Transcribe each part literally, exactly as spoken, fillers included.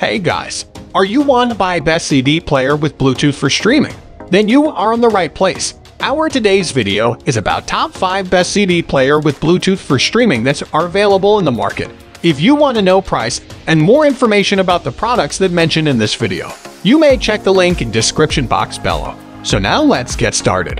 Hey guys, are you wanting to buy best C D player with Bluetooth for streaming? Then you are in the right place. Our today's video is about top five best C D player with Bluetooth for streaming that are available in the market. If you want to know price and more information about the products that mentioned in this video, you may check the link in description box below. So now let's get started.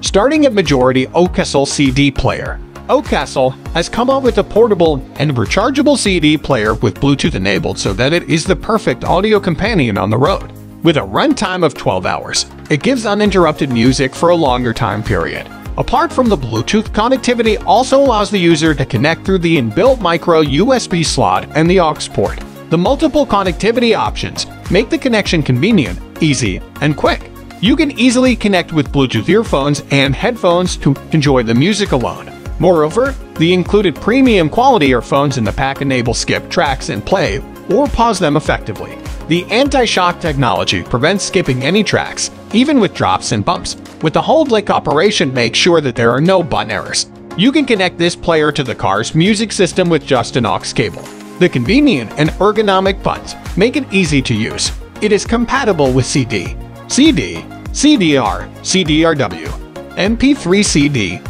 Starting at Majority Oakcastle C D player. Oakcastle has come up with a portable and rechargeable C D player with Bluetooth enabled so that it is the perfect audio companion on the road. With a runtime of twelve hours, it gives uninterrupted music for a longer time period. Apart from the Bluetooth connectivity, also allows the user to connect through the inbuilt micro U S B slot and the aux port. The multiple connectivity options make the connection convenient, easy, and quick. You can easily connect with Bluetooth earphones and headphones to enjoy the music alone. Moreover, the included premium quality earphones in the pack enable skip tracks and play or pause them effectively. The anti-shock technology prevents skipping any tracks, even with drops and bumps. With the whole click operation, make sure that there are no button errors. You can connect this player to the car's music system with just an aux cable. The convenient and ergonomic buttons make it easy to use. It is compatible with C D, C D, C D R, C D R W, M P three C D,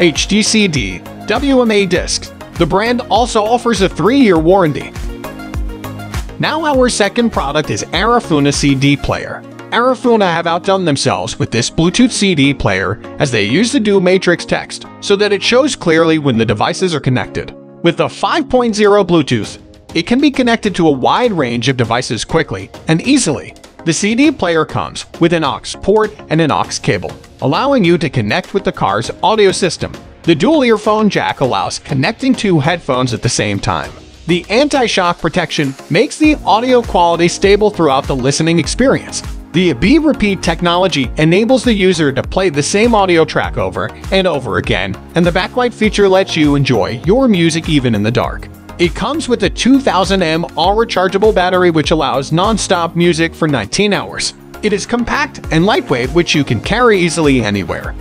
H D C D, W M A discs. The brand also offers a three year warranty. Now our second product is Arafuna C D player. Arafuna have outdone themselves with this Bluetooth C D player as they use the dual matrix text so that it shows clearly when the devices are connected. With the five point oh Bluetooth, it can be connected to a wide range of devices quickly and easily. The C D player comes with an aux port and an aux cable, allowing you to connect with the car's audio system. The dual earphone jack allows connecting two headphones at the same time. The anti-shock protection makes the audio quality stable throughout the listening experience. The A B repeat technology enables the user to play the same audio track over and over again, and the backlight feature lets you enjoy your music even in the dark. It comes with a two thousand milliamp hour rechargeable battery which allows non-stop music for nineteen hours. It is compact and lightweight, which you can carry easily anywhere.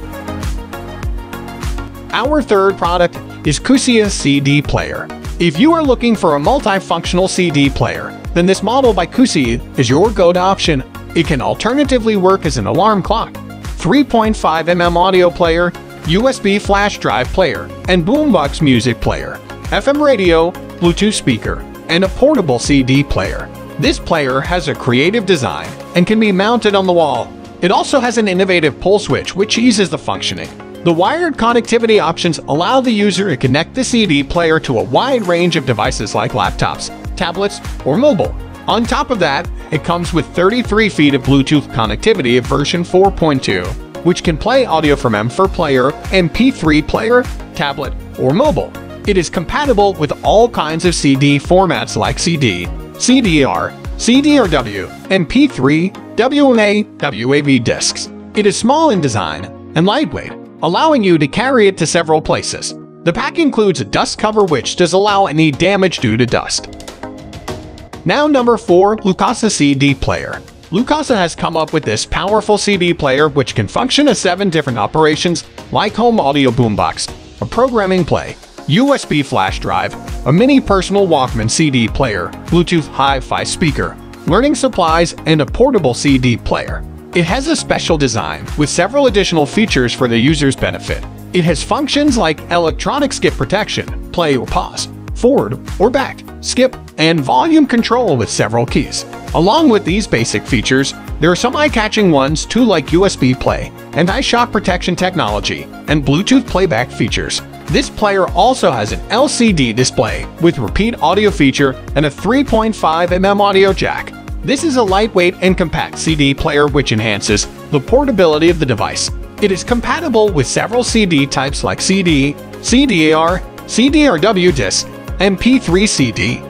Our third product is Qoosea C D player. If you are looking for a multifunctional C D player, then this model by Qoosea is your go-to option. It can alternatively work as an alarm clock, three point five millimeter audio player, U S B flash drive player, and boombox music player, F M radio, Bluetooth speaker, and a portable C D player. This player has a creative design and can be mounted on the wall. It also has an innovative pull switch which eases the functioning. The wired connectivity options allow the user to connect the C D player to a wide range of devices like laptops, tablets, or mobile. On top of that, it comes with thirty-three feet of Bluetooth connectivity of version four point two, which can play audio from M four player, M P three player, tablet, or mobile. It is compatible with all kinds of C D formats like C D, C D R, C D R W, M P three, W M A, W A V discs. It is small in design and lightweight, allowing you to carry it to several places. The pack includes a dust cover which does allow any damage due to dust. Now number four, Lukasa C D player. Lukasa has come up with this powerful C D player which can function as seven different operations like home audio boombox, a programming play, U S B flash drive, a mini personal Walkman C D player, Bluetooth hi-fi speaker, learning supplies, and a portable C D player. It has a special design with several additional features for the user's benefit. It has functions like electronic skip protection, play or pause, forward or back, skip, and volume control with several keys. Along with these basic features, there are some eye-catching ones too, like U S B play, anti-shock protection technology, and Bluetooth playback features. This player also has an L C D display with repeat audio feature and a three point five millimeter audio jack. This is a lightweight and compact C D player which enhances the portability of the device. It is compatible with several C D types like C D, C D R, C D R W disc, M P three C D,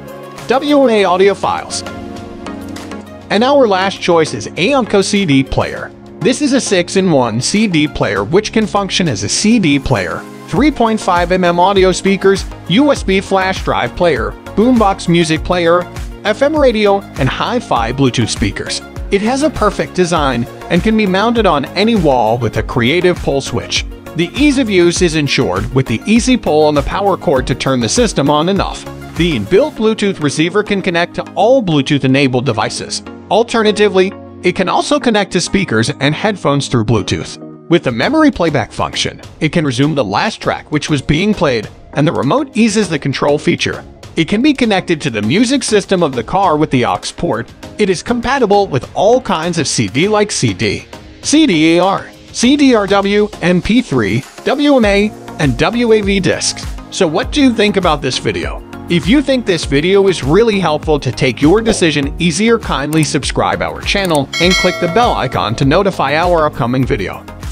W M A audio files. And our last choice is Aonco C D player. This is a six in one C D player which can function as a C D player, three point five millimeter audio speakers, U S B flash drive player, boombox music player, F M radio, and hi-fi Bluetooth speakers. It has a perfect design and can be mounted on any wall with a creative pull switch. The ease of use is ensured with the easy pull on the power cord to turn the system on and off. The inbuilt Bluetooth receiver can connect to all Bluetooth-enabled devices. Alternatively, it can also connect to speakers and headphones through Bluetooth. With the memory playback function, it can resume the last track which was being played, and the remote eases the control feature. It can be connected to the music system of the car with the aux port. It is compatible with all kinds of C D like C D, C D A R, C D R W, M P three, W M A, and W A V discs. So what do you think about this video? If you think this video is really helpful to take your decision easier, kindly subscribe our channel and click the bell icon to notify our upcoming video.